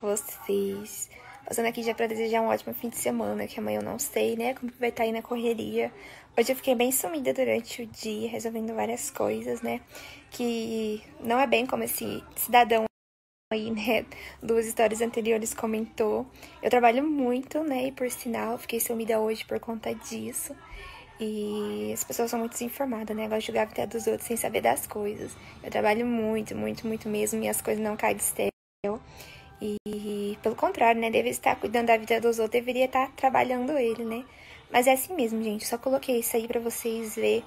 vocês. Passando aqui já pra desejar um ótimo fim de semana, que amanhã eu não sei, né, como vai estar aí na correria. Hoje eu fiquei bem sumida durante o dia, resolvendo várias coisas, né, que não é bem como esse cidadão aí, né, duas histórias anteriores comentou. Eu trabalho muito, né, e por sinal, fiquei sumida hoje por conta disso. E as pessoas são muito desinformadas, né? Gostam de julgar a vida dos outros sem saber das coisas. Eu trabalho muito, muito, muito mesmo, e as coisas não caem do céu. E pelo contrário, né, deveria estar cuidando da vida dos outros, deveria estar trabalhando ele, né? Mas é assim mesmo, gente, eu só coloquei isso aí pra vocês verem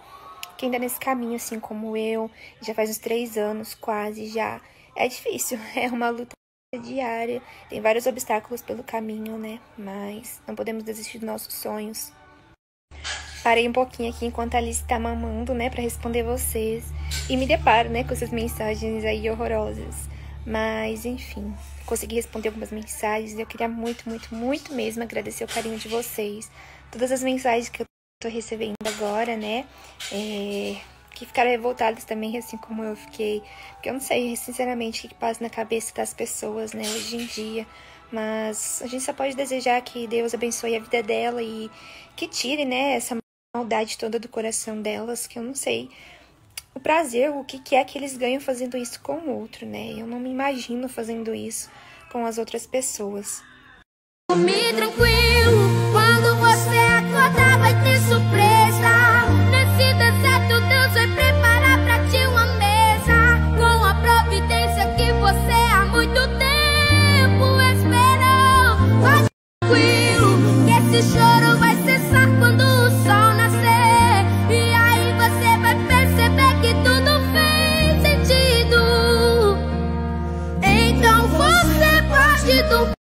quem tá nesse caminho, assim como eu, já faz uns 3 anos quase já. É difícil, é uma luta diária, tem vários obstáculos pelo caminho, né? Mas não podemos desistir dos nossos sonhos. Parei um pouquinho aqui enquanto a Alice tá mamando, né, pra responder vocês. E me deparo, né, com essas mensagens aí horrorosas. Mas, enfim, consegui responder algumas mensagens. Eu queria muito, muito, muito mesmo agradecer o carinho de vocês. Todas as mensagens que eu tô recebendo agora, né? Que ficaram revoltadas também, assim como eu fiquei. Porque eu não sei, sinceramente, o que passa na cabeça das pessoas, né? Hoje em dia. Mas a gente só pode desejar que Deus abençoe a vida dela e que tire, né? Essa maldade toda do coração delas, que eu não sei. O prazer, o que é que eles ganham fazendo isso com o outro, né? Eu não me imagino fazendo isso com as outras pessoas. Dormir tranquilo, quando você acordar vai ter surpresa. Nesse deserto Deus vai preparar pra ti uma mesa, com a providência que você há muito tempo esperou. Dormir tranquilo, que esse choro vai cessar quando o sol nascer, e aí você vai perceber que tudo fez sentido. Então você pode dormir.